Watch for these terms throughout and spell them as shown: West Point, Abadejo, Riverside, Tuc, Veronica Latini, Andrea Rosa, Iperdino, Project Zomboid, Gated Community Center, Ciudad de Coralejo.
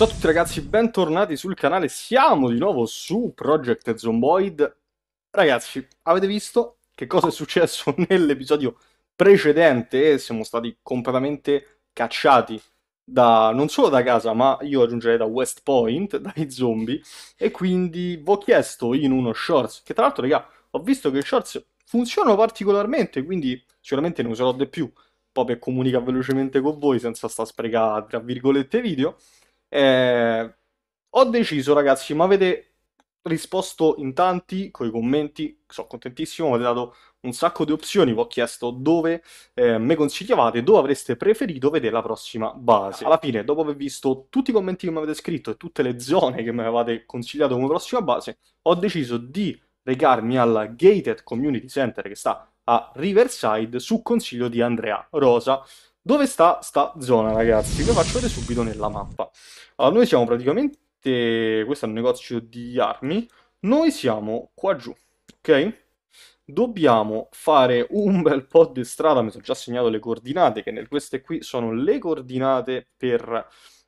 Ciao a tutti ragazzi, bentornati sul canale, siamo di nuovo su Project Zomboid. Ragazzi, avete visto che cosa è successo nell'episodio precedente? Siamo stati completamente cacciati non solo da casa, ma io aggiungerei da West Point, dai zombie. E quindi vi ho chiesto in uno shorts, che tra l'altro raga, ho visto che i shorts funzionano particolarmente, quindi sicuramente ne userò di più, poi per comunicare velocemente con voi senza sta sprecare, tra virgolette, video. Ho deciso ragazzi, ma avete risposto in tanti con i commenti, sono contentissimo, avete dato un sacco di opzioni, vi ho chiesto dove me consigliavate, dove avreste preferito vedere la prossima base. Alla fine, dopo aver visto tutti i commenti che mi avete scritto e tutte le zone che mi avevate consigliato come prossima base, ho deciso di recarmi alla Gated Community Center, che sta a Riverside, su consiglio di Andrea Rosa. Dove sta sta zona, ragazzi? Ve la faccio vedere subito nella mappa. Allora, noi siamo praticamente... questo è un negozio di armi. Noi siamo qua giù, ok? Dobbiamo fare un bel po' di strada. Mi sono già segnato le coordinate, che queste qui sono le coordinate per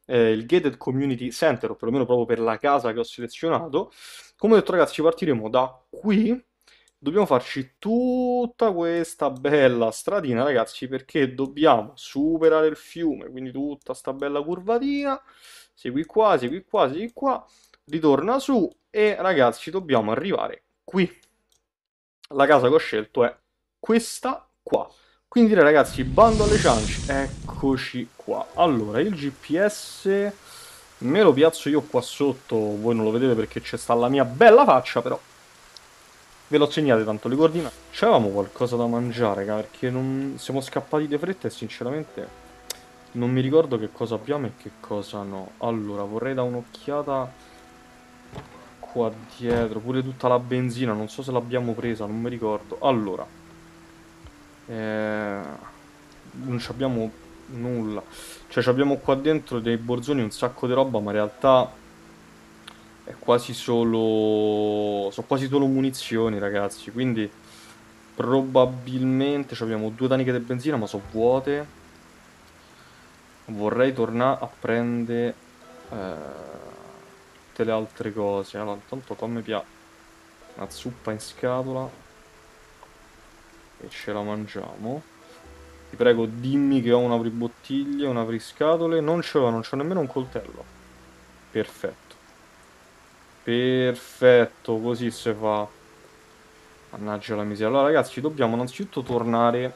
il Gated Community Center, o perlomeno proprio per la casa che ho selezionato. Come ho detto, ragazzi, partiremo da qui. Dobbiamo farci tutta questa bella stradina, ragazzi, perché dobbiamo superare il fiume, quindi tutta sta bella curvatina, segui qua, segui qua, segui qua, ritorna su e, ragazzi, dobbiamo arrivare qui. La casa che ho scelto è questa qua. Quindi, ragazzi, bando alle ciance, eccoci qua. Allora, il GPS me lo piazzo io qua sotto, voi non lo vedete perché c'è sta la mia bella faccia, però... ve l'ho segnate tanto le coordinate. C'avevamo qualcosa da mangiare, raga, perché non... siamo scappati di fretta e sinceramente non mi ricordo che cosa abbiamo e che cosa no. Allora, vorrei dare un'occhiata qua dietro. Pure tutta la benzina, non so se l'abbiamo presa, non mi ricordo. Allora, non c'abbiamo nulla. Cioè, c'abbiamo qua dentro dei borzoni, un sacco di roba, ma in realtà... è quasi solo... sono quasi solo munizioni, ragazzi. Quindi probabilmente abbiamo due taniche di benzina, ma sono vuote. Vorrei tornare a prendere tutte le altre cose. Allora, intanto fammi piace una zuppa in scatola e ce la mangiamo. Ti prego, dimmi che ho un apribottiglie, un apriscatole. Non ce l'ho, non c'ho nemmeno un coltello. Perfetto. Perfetto, così si fa. Mannaggia la miseria. Allora ragazzi, dobbiamo innanzitutto tornare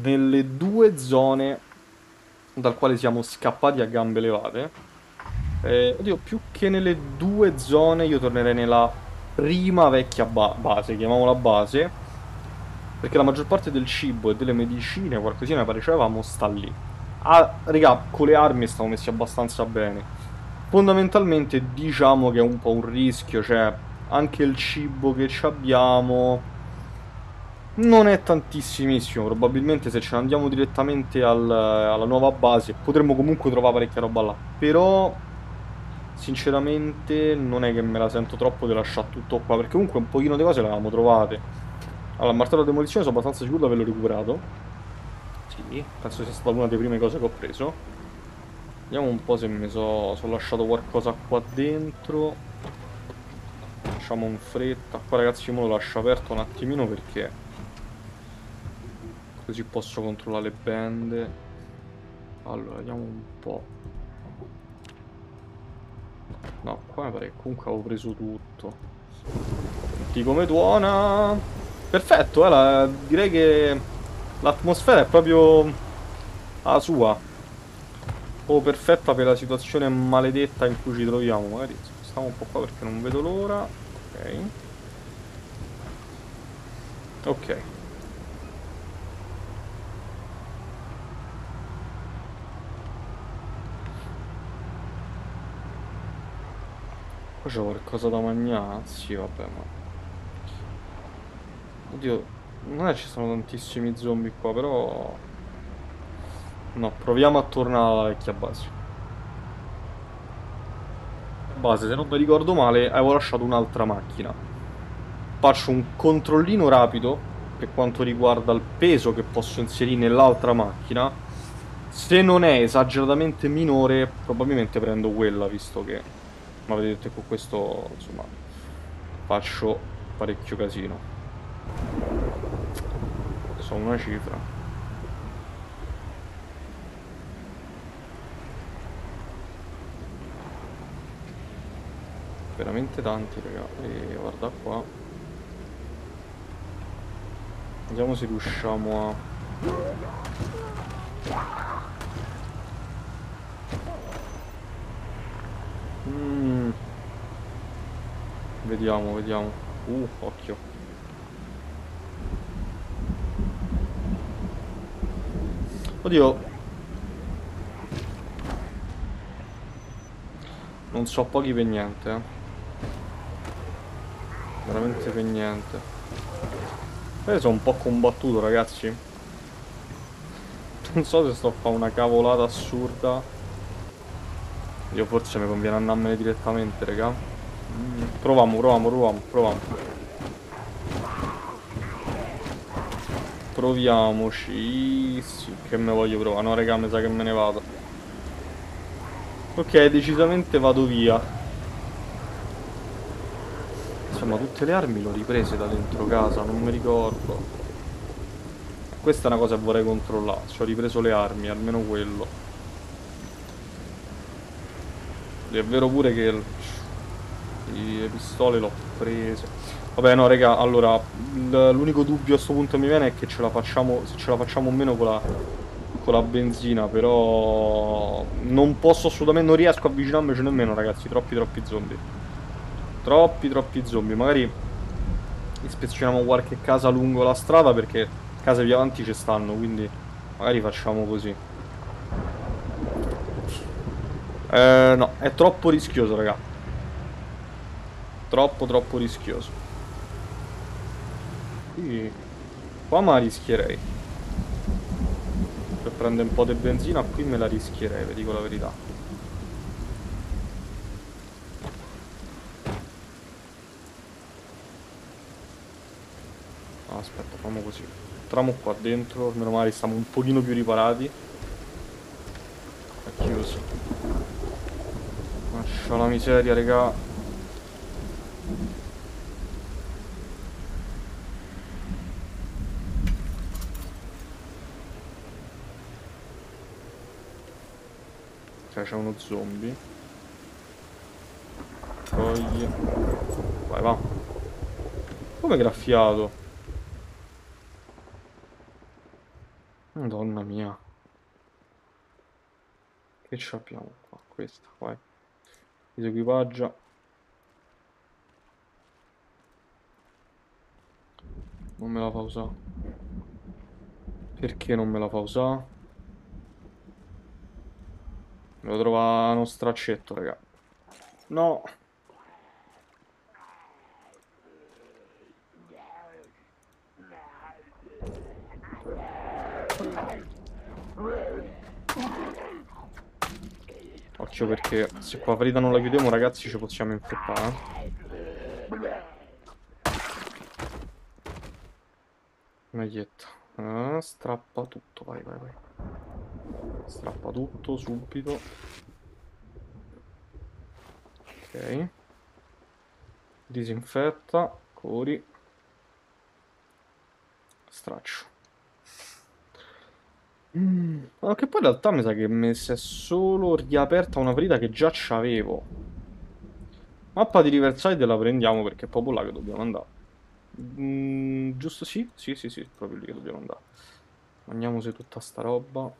nelle due zone dal quale siamo scappati a gambe levate. Oddio, più che nelle due zone io tornerei nella prima vecchia base, chiamiamola base, perché la maggior parte del cibo e delle medicine, qualcosina parecevamo, sta lì. Ah, raga, con le armi stiamo messi abbastanza bene. Fondamentalmente diciamo che è un po' un rischio, cioè anche il cibo che abbiamo non è tantissimissimo, probabilmente se ce ne andiamo direttamente alla nuova base potremmo comunque trovare parecchia roba là, però sinceramente non è che me la sento troppo di lasciare tutto qua, perché comunque un pochino di cose le avevamo trovate. Allora, il martello di demolizione sono abbastanza sicuro di averlo recuperato, sì, penso sia stata una delle prime cose che ho preso. Vediamo un po' se mi sono lasciato qualcosa qua dentro. Facciamo in fretta. Qua ragazzi me lo lascio aperto un attimino perché così posso controllare le bende. Allora, vediamo un po'. No, qua mi pare che comunque avevo preso tutto. Senti come tuona. Perfetto, direi che l'atmosfera è proprio la sua. Oh, perfetta per la situazione maledetta in cui ci troviamo. Magari stiamo un po' qua perché non vedo l'ora. Ok. Ok. Qua c'è qualcosa da mangiare? Sì, vabbè, ma... oddio, non è che ci sono tantissimi zombie qua, però... no, proviamo a tornare alla vecchia base. Base, se non mi ricordo male, avevo lasciato un'altra macchina. Faccio un controllino rapido per quanto riguarda il peso che posso inserire nell'altra macchina. Se non è esageratamente minore, probabilmente prendo quella, visto che, ma avete detto, con questo insomma faccio parecchio casino. So una cifra. Veramente tanti, raga. E guarda qua. Vediamo se riusciamo a... Vediamo, vediamo. Occhio. Oddio. Non so pochi per niente, Veramente per niente. Sono un po' combattuto, ragazzi. Non so se sto a fare una cavolata assurda. Io forse mi conviene andarmene direttamente, raga. Proviamo. Proviamoci. Sì, che me voglio provare. No, raga, mi sa che me ne vado. Ok, decisamente vado via. Insomma, tutte le armi le ho riprese da dentro casa, non mi ricordo. Questa è una cosa che vorrei controllare, cioè ho ripreso le armi, almeno quello. È vero pure che le pistole l'ho prese. Vabbè, no raga, allora l'unico dubbio a sto punto mi viene è che ce la facciamo, se ce la facciamo o meno con la benzina, però non posso assolutamente, non riesco a avvicinarmici nemmeno, ragazzi, troppi zombie. Troppi zombie. Magari ispezioniamo qualche casa lungo la strada, perché case più avanti ci stanno, quindi magari facciamo così. No, è troppo rischioso, raga. Troppo rischioso. Sì. Qua me la rischierei. Per prendere un po' di benzina qui me la rischierei, vi dico la verità. No, aspetta, facciamo così. Entriamo qua dentro, meno male stiamo un pochino più riparati. È chiuso. Lascia la miseria, raga. Ok, c'è uno zombie. Togli. Vai, va. Come graffiato? Madonna mia. Che ci abbiamo qua? Questa, vai. Disequipaggia. Non me la fa usare. Perché non me la fa usare? Me lo trova uno straccetto, raga. No. Occhio, perché se qua ferita non la chiudiamo, ragazzi, ci possiamo infettare. Maglietta. Strappa tutto, vai. Strappa tutto subito. Ok. Disinfetta. Cori. Straccio. Ma che poi in realtà mi sa che mi si è solo riaperta una ferita che già c'avevo. Mappa di Riverside la prendiamo, perché è proprio là che dobbiamo andare. Giusto, sì, proprio lì che dobbiamo andare. Andiamo su tutta sta roba.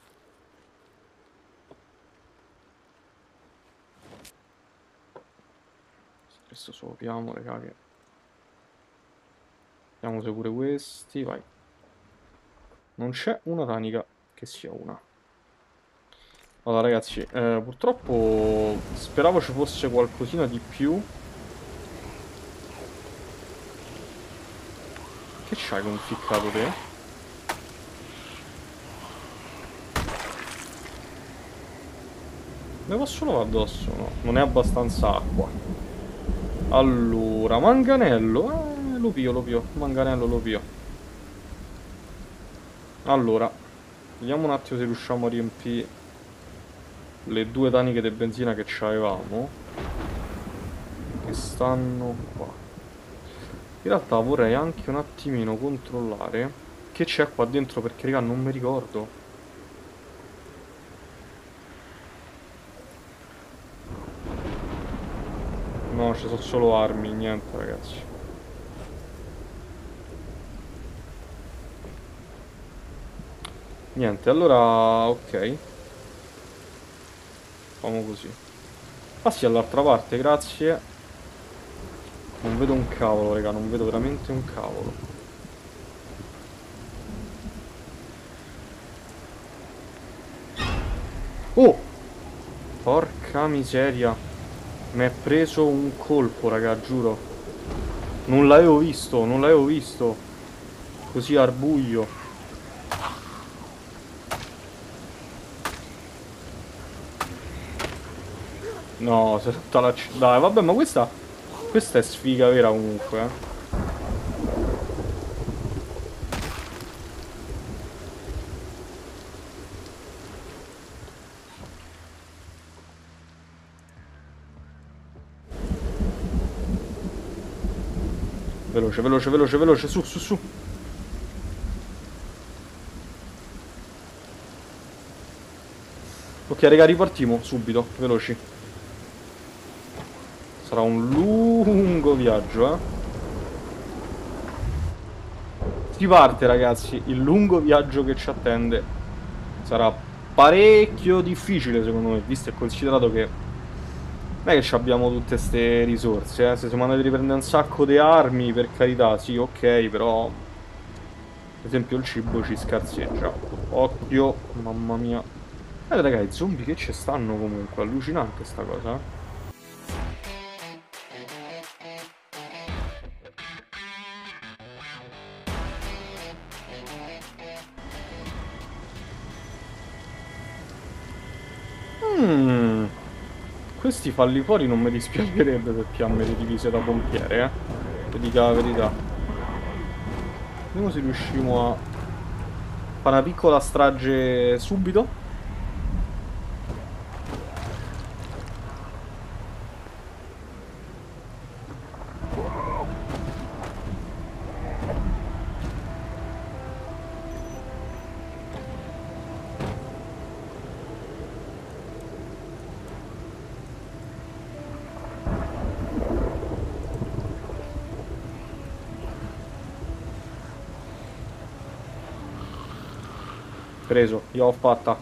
Questo suopiamo, raga, che... Andiamo su pure questi, vai. Non c'è una tanica che sia una. Allora ragazzi, purtroppo speravo ci fosse qualcosina di più. Che c'hai conficcato te? Ne posso lavare addosso? No, non è abbastanza acqua. Allora, manganello, lo pio, manganello lo pio. Allora Vediamo un attimo se riusciamo a riempire le due taniche di benzina che c'avevamo, che stanno qua. In realtà vorrei anche un attimino controllare che c'è qua dentro, perché raga non mi ricordo. No, ci sono solo armi, niente ragazzi. Niente, allora ok, facciamo così. Ah sì, all'altra parte, grazie. Non vedo un cavolo raga, non vedo veramente un cavolo. Oh, porca miseria, mi è preso un colpo raga, giuro. Non l'avevo visto, non l'avevo visto. Così al buio. No, si è tutta la... Dai, vabbè, ma questa è sfiga vera comunque, eh. Veloce, veloce, veloce, veloce, su, su, su. Ok, raga, ripartiamo subito, veloci. Sarà un lungo viaggio, eh. Si parte, ragazzi, il lungo viaggio che ci attende. Sarà parecchio difficile, secondo me, visto e considerato che... non è che abbiamo tutte ste risorse, eh. Se siamo andati a riprendere un sacco di armi, per carità, sì, ok, però... per esempio il cibo ci scarseggia. Occhio, mamma mia. Raga, i zombie che ci stanno comunque, allucinante sta cosa, eh. Questi falli fuori non mi dispiacerebbe, perché hanno le divise da pompiere, eh. Ti dico la verità. Vediamo se riusciamo a fare una piccola strage subito. Preso, io l'ho fatta.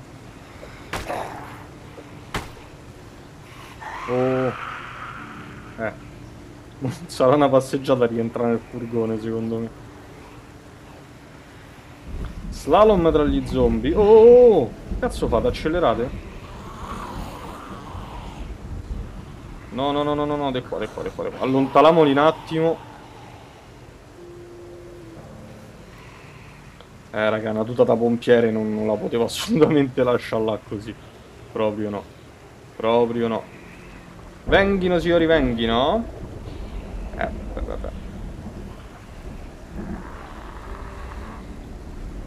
Oh. Sarà una passeggiata rientrare nel furgone, secondo me. Slalom tra gli zombie. Oh! Cazzo fate, accelerate? No, no, no, no, no, no, di qua, di qua, di qua. Allontaniamoli un attimo. Raga, una tuta da pompiere non la potevo assolutamente lasciarla così. Proprio no. Proprio no. Venghino, signori, venghino. Vabbè.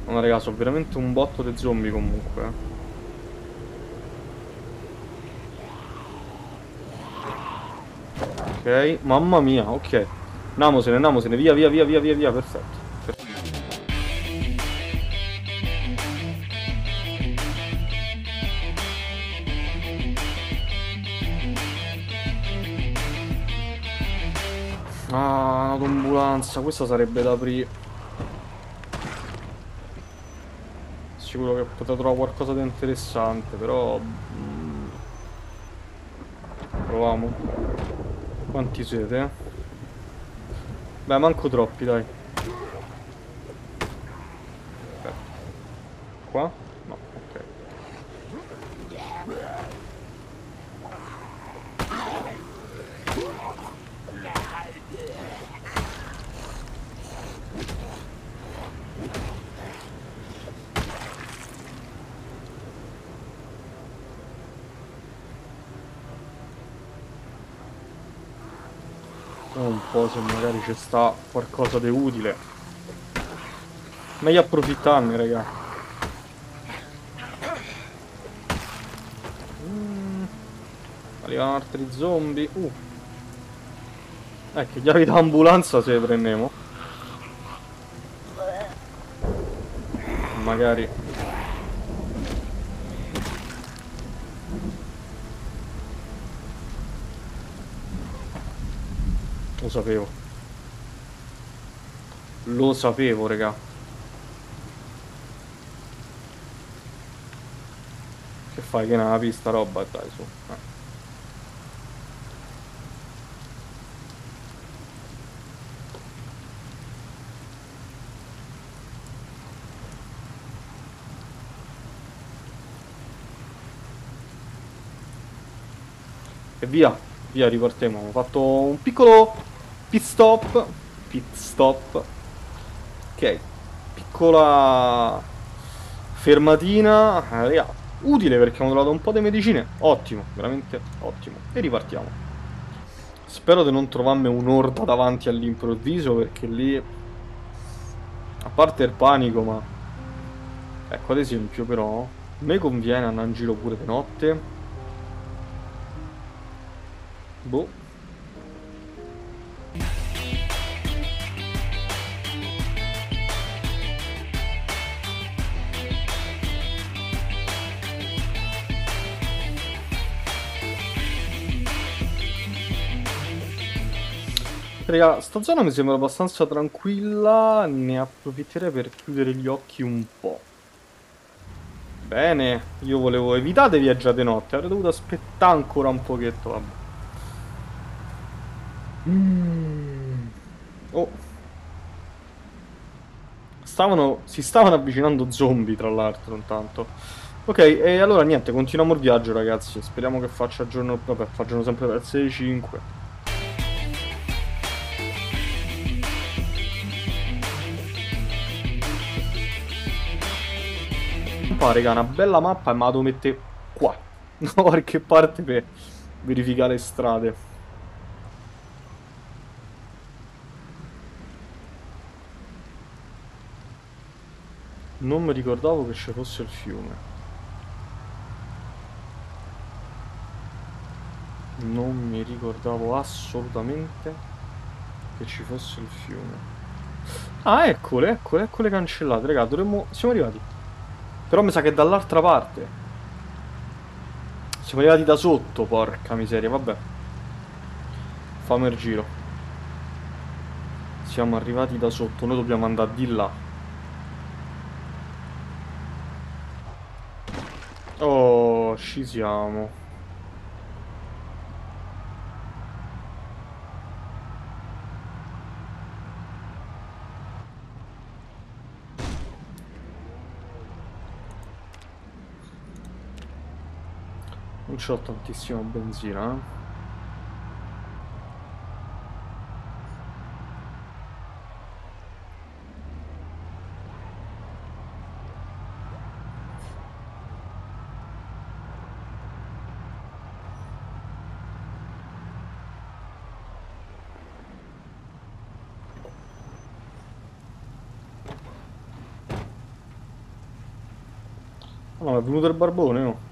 No, raga, sono veramente un botto di zombie comunque, eh. Ok, mamma mia, ok. Namosene, namosene, via, via, via, via, via, via, perfetto. Ah, una tombulanza, questa sarebbe da aprire. Sicuro che potrei trovare qualcosa di interessante, però... proviamo. Quanti siete, eh? Beh, manco troppi, dai. Qua? No, ok. Un po' se magari ci sta qualcosa di utile. Meglio approfittarne, raga. Arrivano altri zombie. Ecco, chiavi da ambulanza se le prendiamo. Magari. Lo sapevo. Lo sapevo, raga. Che fai, che navi sta roba, dai, su. E via, via, ripartiamo. Ho fatto un piccolo pit stop. Ok, piccola fermatina. Raga, utile perché abbiamo trovato un po' di medicine. Ottimo, veramente ottimo. E ripartiamo. Spero di non trovarmi un'orda davanti all'improvviso, perché lì, a parte il panico, ma ecco, ad esempio, però a me conviene andare in giro pure di notte. Boh. Raga, sta zona mi sembra abbastanza tranquilla, ne approfitterei per chiudere gli occhi un po'. Bene, io volevo evitare viaggiate notte, avrei dovuto aspettare ancora un pochetto, vabbè. Oh. Si stavano avvicinando zombie, tra l'altro, intanto. Ok, e allora niente, continuiamo il viaggio, ragazzi. Speriamo che faccia giorno... Vabbè, facciano sempre per 6-5. Raga, una bella mappa, ma la devo mettere qua da qualche parte per verificare le strade. Non mi ricordavo che ci fosse il fiume. Non mi ricordavo assolutamente che ci fosse il fiume. Ah, eccole, eccole, eccole cancellate, raga, dovremmo... Siamo arrivati. Però mi sa che dall'altra parte. Siamo arrivati da sotto, porca miseria, vabbè. Fammi il giro. Siamo arrivati da sotto, noi dobbiamo andare di là. Oh, ci siamo. Non c'ho tantissima benzina, eh? Allora, è venuto il barbone, no?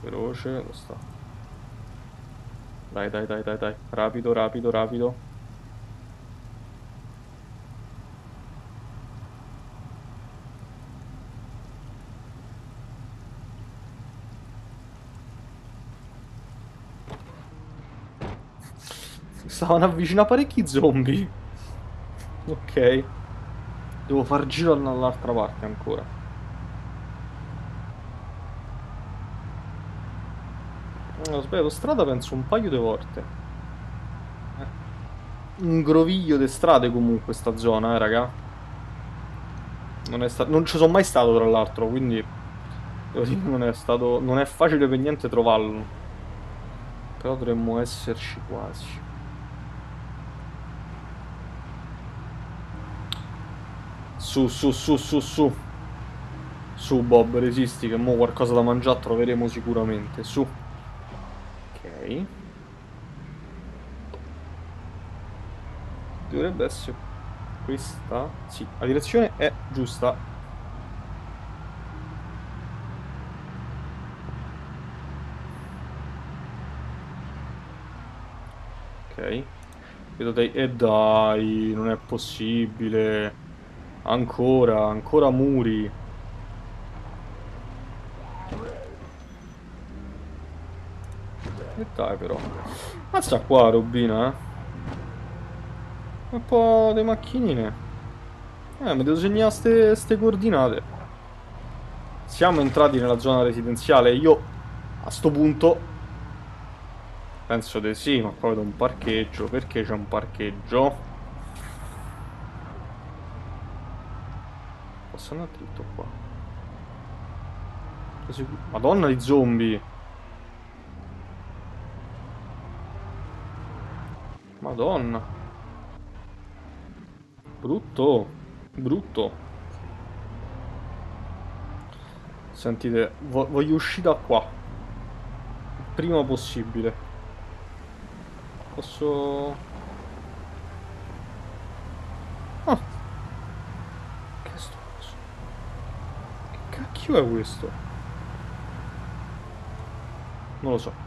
Veloce, lo sta. Dai, dai, dai, dai, dai. Rapido, rapido, rapido. Stavano avvicinando parecchi zombie. Ok. Devo far giro dall'altra parte ancora. Ho sbagliato strada penso un paio di volte. Un groviglio di strade comunque sta zona, raga. Non ci sono mai stato, tra l'altro, quindi devo dire, non è facile per niente trovarlo. Però dovremmo esserci quasi. Su, su, su, su, su. Su, Bob, resisti, che mo qualcosa da mangiare troveremo sicuramente. Su. Ok. Dovrebbe essere questa? Sì, la direzione è giusta. Ok. E dai, non è possibile. Ancora, ancora muri. E dai però. Ma sta qua Robina, eh. Un po' di macchinine. Mi devo segnare ste coordinate. Siamo entrati nella zona residenziale. Io a sto punto penso di sì, ma poi da un parcheggio. Perché c'è un parcheggio? Posso andare dritto qua? Madonna di zombie. Madonna. Brutto, brutto. Sentite, voglio uscire da qua il prima possibile. Posso... Ah. Che sto cosa? Che cacchio è questo? Non lo so.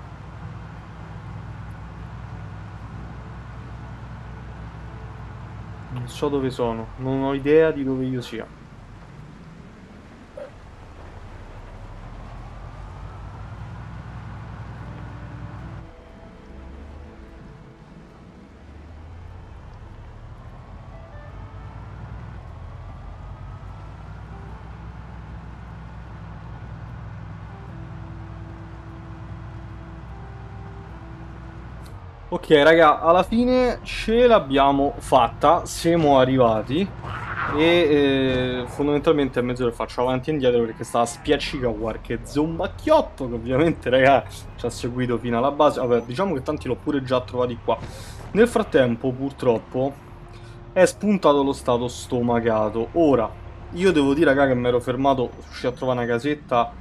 Non so dove sono, non ho idea di dove io sia. Ok raga, alla fine ce l'abbiamo fatta, siamo arrivati e fondamentalmente a mezz'ora faccio avanti e indietro perché stava spiaccica qualche zombacchiotto che ovviamente raga ci ha seguito fino alla base. Vabbè, diciamo che tanti l'ho pure già trovati qua. Nel frattempo purtroppo è spuntato lo stato stomacato. Ora, io devo dire raga che mi ero fermato, riuscito a trovare una casetta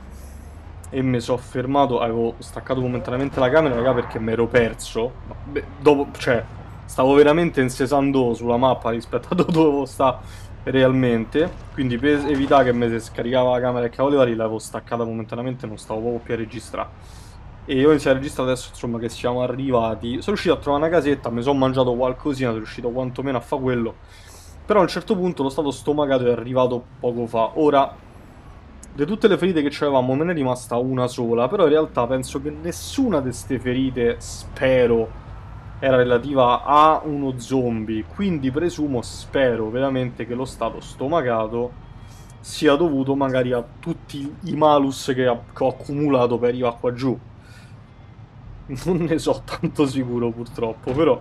e mi sono fermato, avevo staccato momentaneamente la camera raga perché mi ero perso. Beh, dopo, cioè, stavo veramente insesando sulla mappa rispetto a dove sta realmente, quindi per evitare che mi si scaricava la camera e cavoli vari l'avevo staccata momentaneamente, non stavo proprio più a registrare. E io inizio a registrare adesso insomma che siamo arrivati, sono riuscito a trovare una casetta, mi sono mangiato qualcosina, sono riuscito quantomeno a fare quello, però a un certo punto lo stato stomacato è arrivato poco fa. Ora, di tutte le ferite che c'avevamo me ne è rimasta una sola, però in realtà penso che nessuna di queste ferite, spero, era relativa a uno zombie, quindi presumo, spero veramente che lo stato stomacato sia dovuto magari a tutti i malus che ho accumulato per arrivare qua giù. Non ne so tanto sicuro purtroppo, però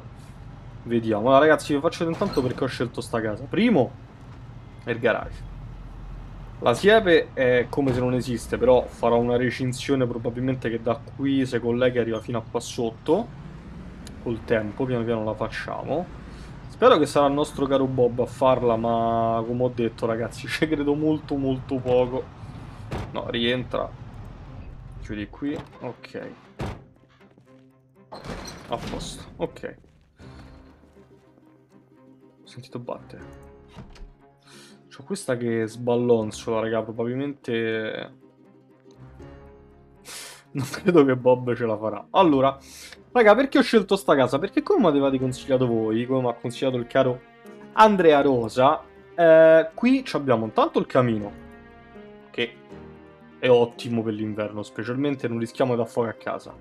vediamo. Allora ragazzi, vi faccio intanto perché ho scelto sta casa. Primo è il garage. La siepe è come se non esiste, però farò una recinzione probabilmente che da qui, se collega, arriva fino a qua sotto. Col tempo, piano piano la facciamo. Spero che sarà il nostro caro Bob a farla, ma come ho detto ragazzi, ci credo molto molto poco. No, rientra. Chiudi qui, ok. A posto, ok. Ho sentito battere. Questa che sballonzola, raga, probabilmente non credo che Bob ce la farà. Allora, raga, perché ho scelto sta casa? Perché come mi avevate consigliato voi, come mi ha consigliato il caro Andrea Rosa, qui abbiamo intanto il camino, che è ottimo per l'inverno, specialmente non rischiamo di affogare a casa.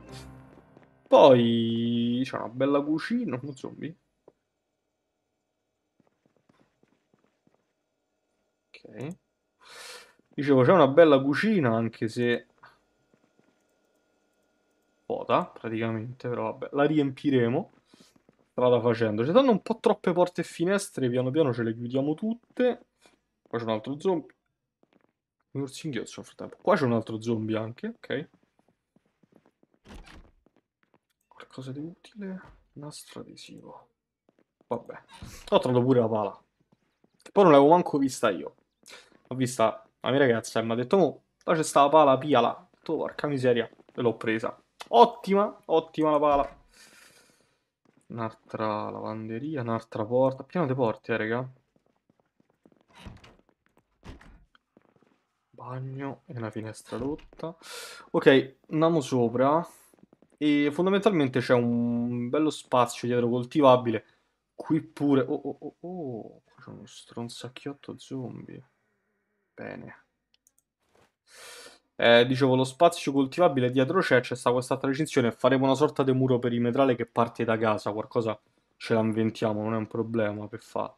Poi c'è una bella cucina, non zombie. Dicevo, c'è una bella cucina, anche se vuota praticamente, però vabbè, la riempiremo strada facendo. Ci danno un po' troppe porte e finestre, piano piano ce le chiudiamo tutte. Qua c'è un altro zombie, un singhiozzo nel frattempo. Qua c'è un altro zombie anche, ok. Qualcosa di utile, nastro adesivo. Vabbè, ho trovato pure la pala, che poi non l'avevo manco vista io. Ho vista la mia ragazza e mi ha detto: oh, là c'è sta la pala, piala. Porca miseria, e l'ho presa. Ottima, ottima la pala. Un'altra lavanderia, un'altra porta. Pieno di porte, raga. bagno e una finestra rotta. Ok, andiamo sopra e fondamentalmente c'è un bello spazio dietro coltivabile. Qui pure... Oh, c'è uno stronzacchiotto zombie. Bene. Dicevo, lo spazio coltivabile dietro c'è sta questa transizione. Faremo una sorta di muro perimetrale che parte da casa. Qualcosa ce la inventiamo, non è un problema per fare.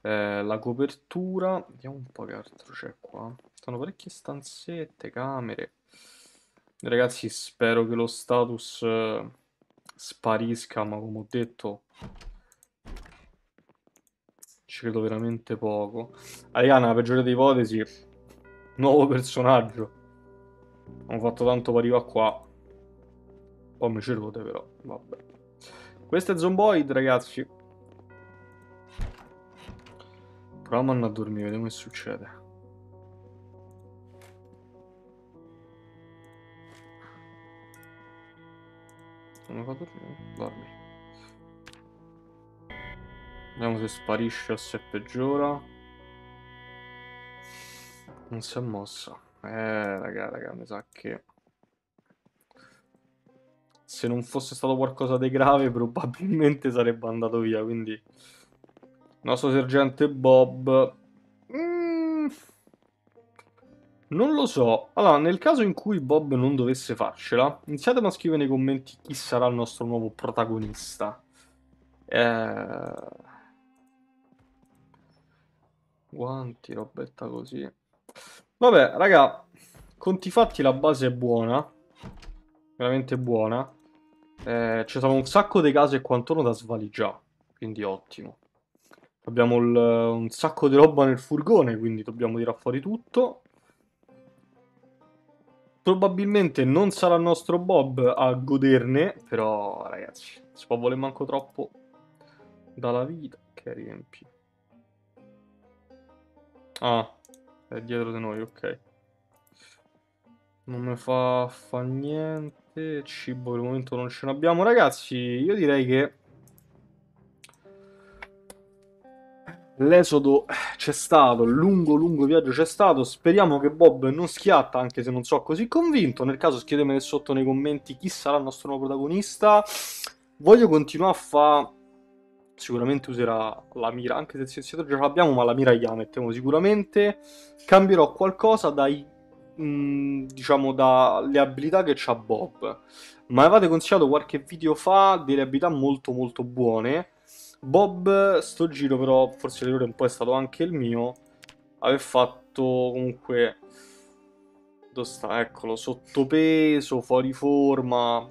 La copertura, vediamo un po' che altro c'è qua. Stanno parecchie stanzette, camere. Ragazzi, spero che lo status sparisca, ma come ho detto ci credo veramente poco. Ariana, la peggiore delle ipotesi, nuovo personaggio. Hanno fatto tanto per arrivare qua. Poi mi ci rode, però vabbè. Questo è Zomboid, ragazzi. Proviamo a dormire, vediamo che succede. Non mi fa dormire? Dormi. Vediamo se sparisce o se peggiora. Non si è mossa. Raga, mi sa che... se non fosse stato qualcosa di grave, probabilmente sarebbe andato via, quindi... il nostro sergente Bob... non lo so. Allora, nel caso in cui Bob non dovesse farcela, iniziate a scrivere nei commenti chi sarà il nostro nuovo protagonista. Guanti, robetta così. Vabbè, raga, conti fatti la base è buona. Veramente buona. Ci sono un sacco di case e quant'uno da svaligiare, quindi ottimo. Abbiamo un sacco di roba nel furgone, quindi dobbiamo tirare fuori tutto. Probabilmente non sarà il nostro Bob a goderne, però ragazzi, si può voler manco troppo dalla vita. Che riempi. Ah, è dietro di noi, ok. Non mi fa niente. Cibo per il momento non ce n'abbiamo. Ragazzi, io direi che... l'esodo c'è stato, lungo viaggio c'è stato. Speriamo che Bob non schiatta, anche se non sono così convinto. Nel caso scrivetemene sotto nei commenti chi sarà il nostro nuovo protagonista. Voglio continuare a fare... sicuramente userà la mira, anche se il silenziatore già l'abbiamo, ma la mira la mettiamo sicuramente. Cambierò qualcosa diciamo dalle abilità che c'ha Bob. Ma avevate consigliato qualche video fa delle abilità molto buone. Bob, sto giro però, forse l'errore un po' è stato anche il mio, aver fatto comunque, dove sta? Eccolo, sottopeso, fuori forma,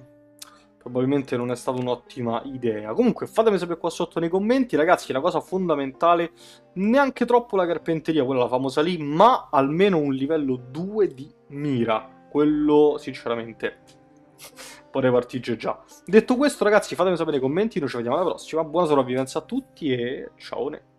probabilmente non è stata un'ottima idea. Comunque fatemi sapere qua sotto nei commenti, ragazzi, la cosa fondamentale, neanche troppo la carpenteria, quella famosa lì, ma almeno un livello 2 di mira, quello sinceramente... vorrei partirci già. Detto questo, ragazzi, fatemi sapere nei commenti. Noi ci vediamo alla prossima. Buona sopravvivenza a tutti e ciao.